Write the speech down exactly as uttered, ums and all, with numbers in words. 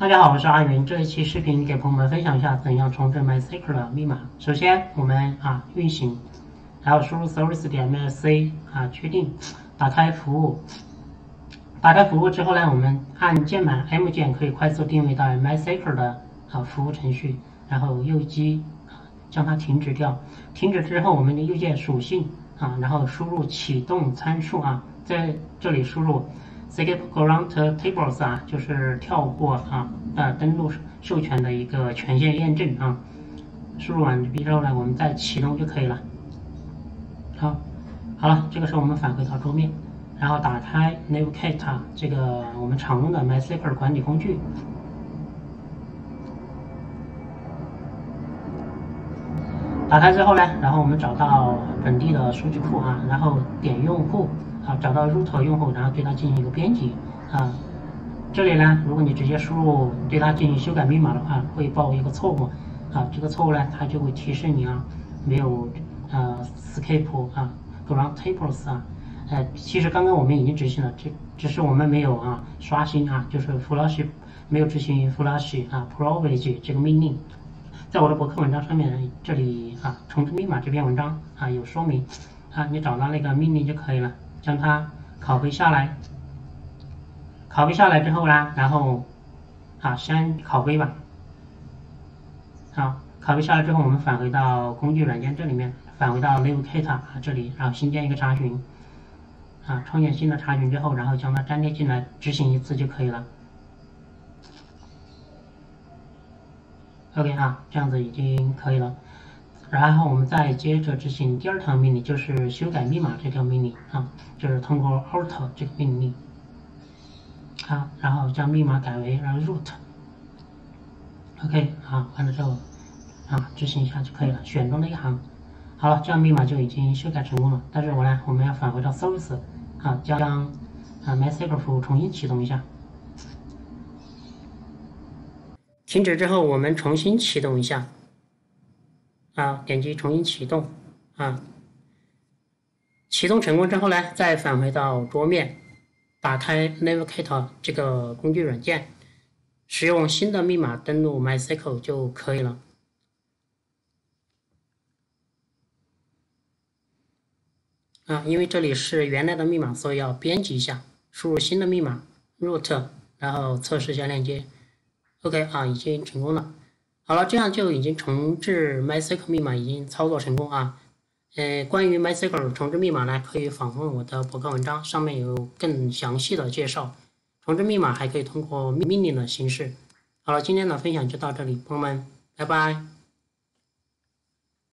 大家好，我是阿云。这一期视频给朋友们分享一下怎样重整 MySQL 的密码。首先，我们啊运行，然后输入 service 点 msc 啊确定，打开服务。打开服务之后呢，我们按键盘 M 键可以快速定位到 MySQL 的啊服务程序，然后右击将它停止掉。停止之后，我们的右键属性啊，然后输入启动参数啊，在这里输入。Skip current tables 啊，就是跳过啊呃登录授权的一个权限验证啊。输入完毕之后呢，我们再启动就可以了。好，好了，这个时候我们返回到桌面，然后打开 Navicat 这个我们常用的 MySQL 管理工具。打开之后呢，然后我们找到本地的数据库啊，然后点用户。啊，找到 root 用户，然后对它进行一个编辑啊。这里呢，如果你直接输入对它进行修改密码的话，会报一个错误啊。这个错误呢，它就会提示你啊，没有呃 skip 啊 ground tables 啊。呃，其实刚刚我们已经执行了，只只是我们没有啊刷新啊，就是 flush 没有执行 flush 啊 provage 这个命令。在我的博客文章上面，这里啊重置密码这篇文章啊有说明啊，你找到那个命令就可以了。将它拷贝下来，拷贝下来之后呢，然后啊先拷贝吧。好，拷贝下来之后，我们返回到工具软件这里面，返回到 NeoKata 啊这里，然后新建一个查询，啊创建新的查询之后，然后将它粘贴进来，执行一次就可以了。OK 啊，这样子已经可以了。然后我们再接着执行第二条命令，就是修改密码这条命令啊，就是通过 alt 这个命令，啊，然后将密码改为然后 root。OK， 啊，完了之后啊，执行一下就可以了，选中那一行。好了，这样密码就已经修改成功了。但是我呢，我们要返回到 service 啊，将啊 MySQL 服务重新启动一下。停止之后，我们重新启动一下。啊，点击重新启动，啊，启动成功之后呢，再返回到桌面，打开 Navicat 这个工具软件，使用新的密码登录 MySQL 就可以了。啊，因为这里是原来的密码，所以要编辑一下，输入新的密码 root， 然后测试一下链接。OK， 啊，已经成功了。好了，这样就已经重置 MySQL 密码已经操作成功啊。呃，关于 MySQL 重置密码呢，可以访问我的博客文章，上面有更详细的介绍。重置密码还可以通过命令的形式。好了，今天的分享就到这里，朋友们，拜拜。